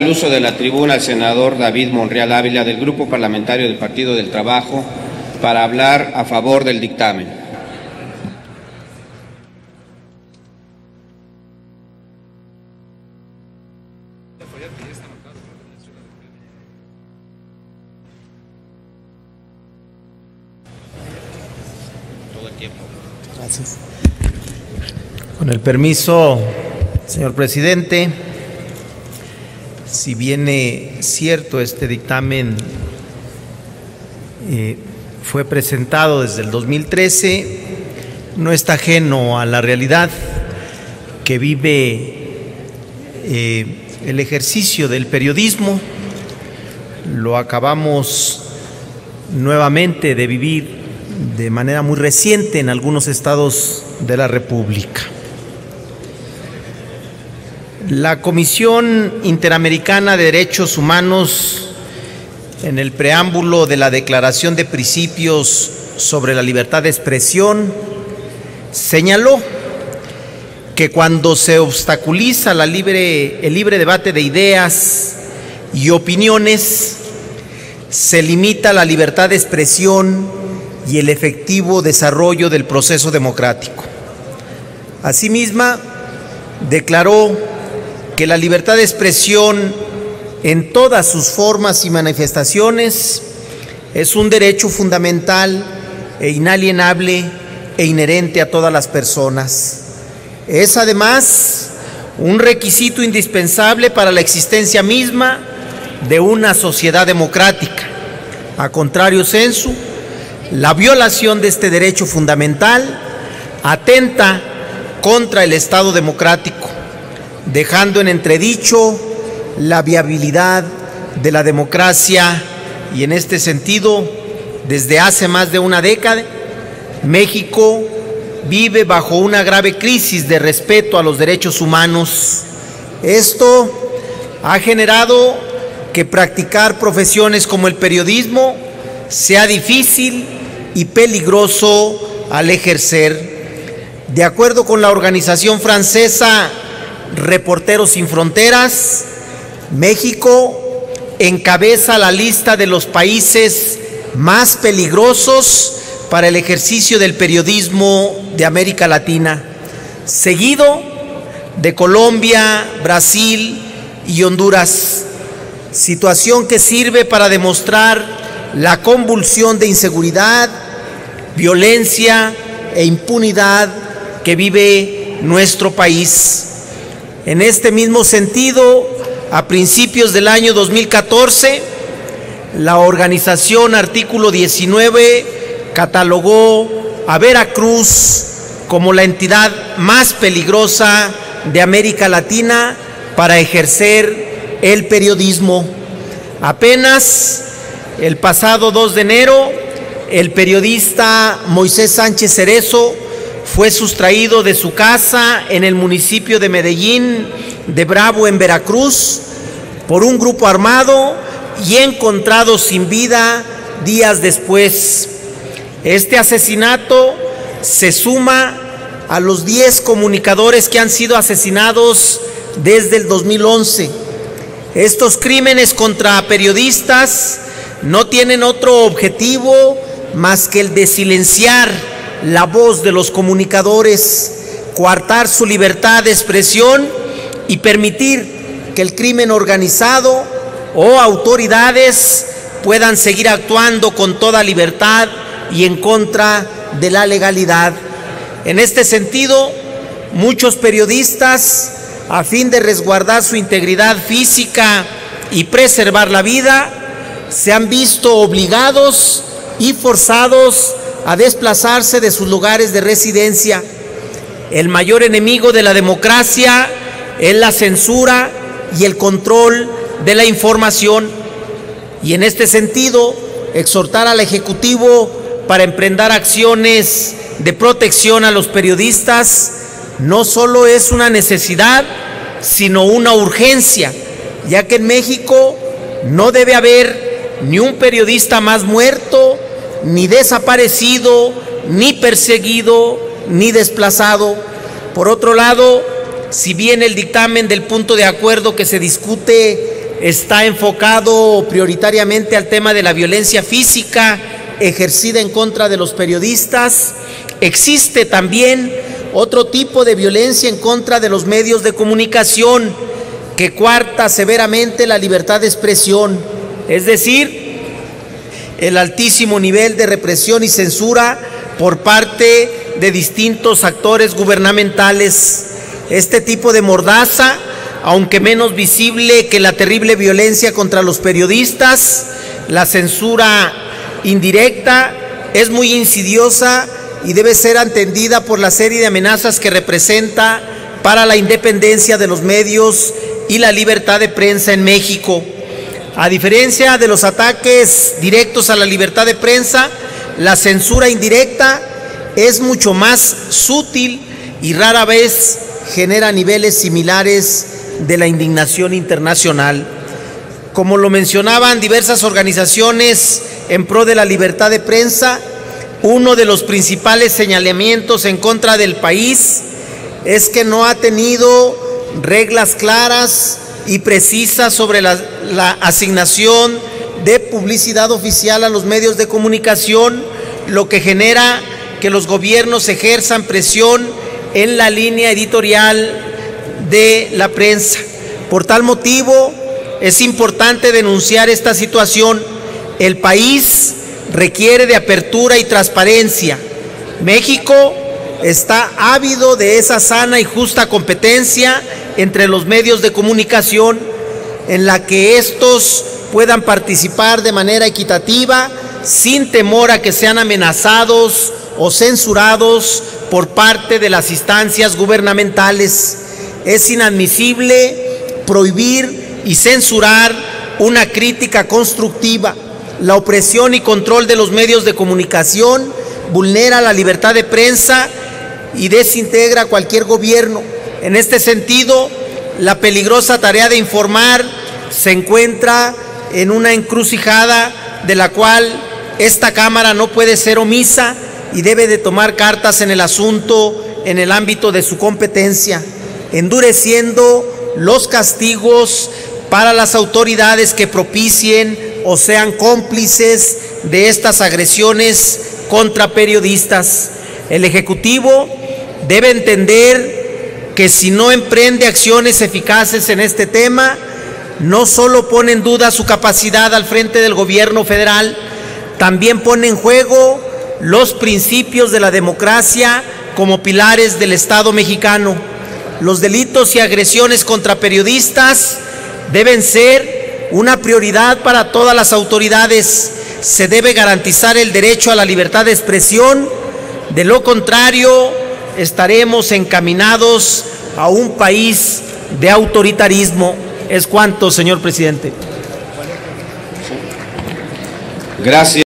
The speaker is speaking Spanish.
El uso de la tribuna al senador David Monreal Ávila del Grupo Parlamentario del Partido del Trabajo para hablar a favor del dictamen. Gracias. Con el permiso, señor presidente. Si bien cierto, este dictamen fue presentado desde el 2013, no está ajeno a la realidad que vive el ejercicio del periodismo. Lo acabamos nuevamente de vivir de manera muy reciente en algunos estados de la República. La Comisión Interamericana de Derechos Humanos, en el preámbulo de la Declaración de Principios sobre la Libertad de Expresión, señaló que cuando se obstaculiza el libre debate de ideas y opiniones, se limita la libertad de expresión y el efectivo desarrollo del proceso democrático. Asimismo, declaró que la libertad de expresión en todas sus formas y manifestaciones es un derecho fundamental e inalienable e inherente a todas las personas. Es además un requisito indispensable para la existencia misma de una sociedad democrática. A contrario sensu, la violación de este derecho fundamental atenta contra el Estado democrático, dejando en entredicho la viabilidad de la democracia. Y en este sentido, desde hace más de una década, México vive bajo una grave crisis de respeto a los derechos humanos. Esto ha generado que practicar profesiones como el periodismo sea difícil y peligroso al ejercer. De acuerdo con la organización francesa Reporteros sin Fronteras, México encabeza la lista de los países más peligrosos para el ejercicio del periodismo de América Latina, seguido de Colombia, Brasil y Honduras, situación que sirve para demostrar la convulsión de inseguridad, violencia e impunidad que vive nuestro país. En este mismo sentido, a principios del año 2014, la organización Artículo 19 catalogó a Veracruz como la entidad más peligrosa de América Latina para ejercer el periodismo. Apenas el pasado 2 de enero, el periodista Moisés Sánchez Cerezo fue sustraído de su casa en el municipio de Medellín de Bravo, en Veracruz, por un grupo armado y encontrado sin vida días después. Este asesinato se suma a los 10 comunicadores que han sido asesinados desde el 2011. Estos crímenes contra periodistas no tienen otro objetivo más que el de silenciar la voz de los comunicadores, coartar su libertad de expresión y permitir que el crimen organizado o autoridades puedan seguir actuando con toda libertad y en contra de la legalidad. En este sentido, muchos periodistas, a fin de resguardar su integridad física y preservar la vida, se han visto obligados y forzados a desplazarse de sus lugares de residencia. El mayor enemigo de la democracia es la censura y el control de la información. Y en este sentido, exhortar al Ejecutivo para emprender acciones de protección a los periodistas no solo es una necesidad, sino una urgencia, ya que en México no debe haber ni un periodista más muerto, ni desaparecido, ni perseguido, ni desplazado. Por otro lado, si bien el dictamen del punto de acuerdo que se discute está enfocado prioritariamente al tema de la violencia física ejercida en contra de los periodistas. Existe también otro tipo de violencia en contra de los medios de comunicación que coarta severamente la libertad de expresión, es decir, el altísimo nivel de represión y censura por parte de distintos actores gubernamentales. Este tipo de mordaza, aunque menos visible que la terrible violencia contra los periodistas, la censura indirecta, es muy insidiosa y debe ser atendida por la serie de amenazas que representa para la independencia de los medios y la libertad de prensa en México. A diferencia de los ataques directos a la libertad de prensa, la censura indirecta es mucho más sutil y rara vez genera niveles similares de la indignación internacional. Como lo mencionaban diversas organizaciones en pro de la libertad de prensa, uno de los principales señalamientos en contra del país es que no ha tenido reglas claras y precisas sobre la asignación de publicidad oficial a los medios de comunicación, lo que genera que los gobiernos ejerzan presión en la línea editorial de la prensa. Por tal motivo, es importante denunciar esta situación. El país requiere de apertura y transparencia. México está ávido de esa sana y justa competencia entre los medios de comunicación, en la que estos puedan participar de manera equitativa, sin temor a que sean amenazados o censurados por parte de las instancias gubernamentales. Es inadmisible prohibir y censurar una crítica constructiva. La opresión y control de los medios de comunicación vulnera la libertad de prensa y desintegra cualquier gobierno. En este sentido, la peligrosa tarea de informar se encuentra en una encrucijada de la cual esta Cámara no puede ser omisa y debe de tomar cartas en el asunto en el ámbito de su competencia, endureciendo los castigos para las autoridades que propicien o sean cómplices de estas agresiones contra periodistas. El Ejecutivo debe entender que si no emprende acciones eficaces en este tema, no solo pone en duda su capacidad al frente del gobierno federal, también pone en juego los principios de la democracia como pilares del Estado mexicano. Los delitos y agresiones contra periodistas deben ser una prioridad para todas las autoridades. Se debe garantizar el derecho a la libertad de expresión. De lo contrario, estaremos encaminados a un país de autoritarismo. Es cuanto, señor presidente. Gracias.